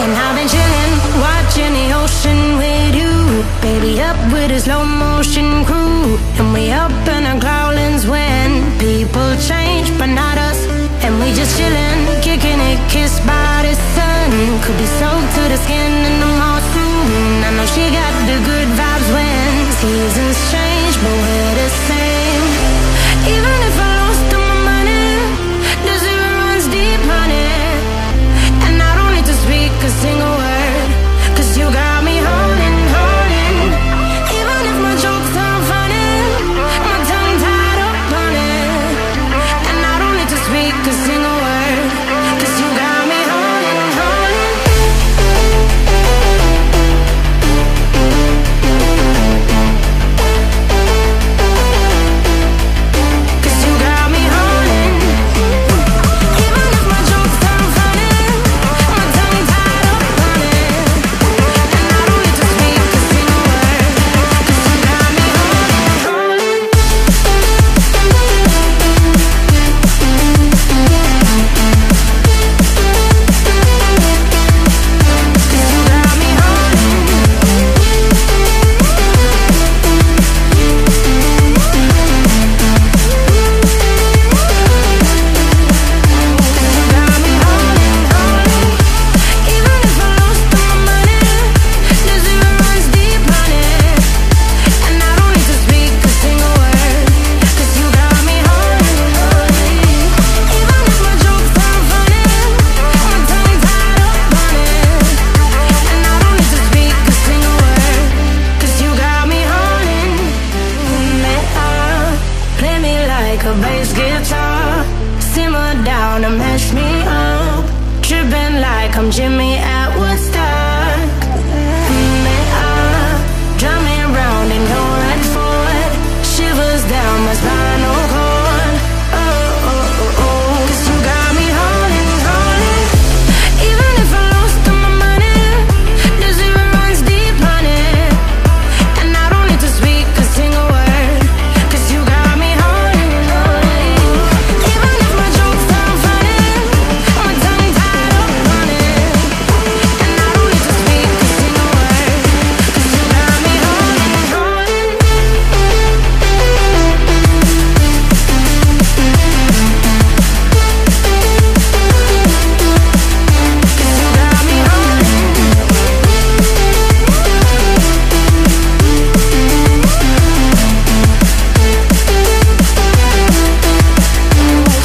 And I've been chillin', watching the ocean with you. Baby, up with a slow motion crew. And we up in our growlings when people change, but not us. And we just chillin', kicking it, kissed by the sun. Could be soaked to the skin in the mall soon. I know she got the good vibes when seasons change, but we're the same. Even if I lost all my money, the zero runs deep, honey. And I don't need to speak a single word, cause you got me holding, holding. Even if my jokes aren't funny, my tongue tied up on it. And I don't need to speak a single word, cause you got me holding, holding. Cause you got me holding. Even if my jokes aren't funny, my tongue tied up on it. And I don't need to speak a single word, cause you got me holding, holding. Cause you got me holding. You got me holding, holding. Even if I lost all my money, the zero runs deep, honey. And I don't need to speak a single word, cause you got me holding, holding. Even if my jokes aren't funny, my tongue tied up on it. And I don't need to speak a single word, cause you got me holding. Play me like a bass guitar, simmer down and mash me up, tripping like I'm Jimmy at Woodstock. Drum me round in your red Ford, shivers down my spinal cord. Oh, oh, oh, oh, 'cause you got me holding, holding. Even if I lost all my money, the zero runs deep, honey. And I don't need to speak a single word, cause you got me holding, holding. Even if my jokes aren't funny, my tongue tied up on it. And I don't need to speak a single word, cause you got me holding, holding. Cause you got me holding. You got me holding, holding. Even if I lost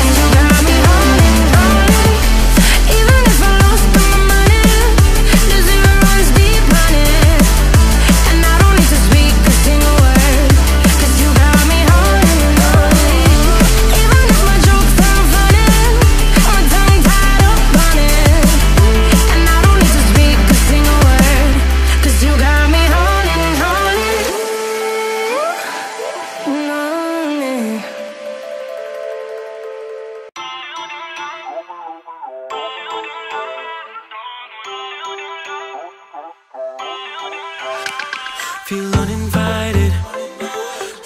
all my money, the zero runs deep, honey. And I don't need to speak a single word, cause you got me holding, holding. Even if my jokes aren't funny, my tongue tied up on it. And I don't need to speak a single word, cause you got me holding, holding. Feel uninvited.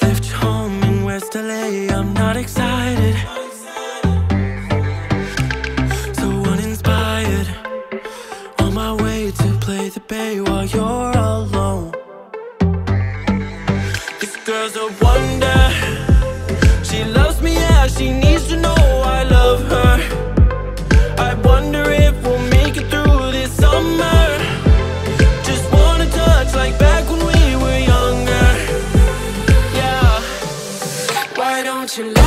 Left home in West LA. I'm not excited. So uninspired. On my way to play the bay while you're alone. This girl's a wonder. She loves me, yeah. She needs to know I love her. I wonder if we'll make it through this summer. Just wanna touch like back when we were younger. Yeah. Why don't you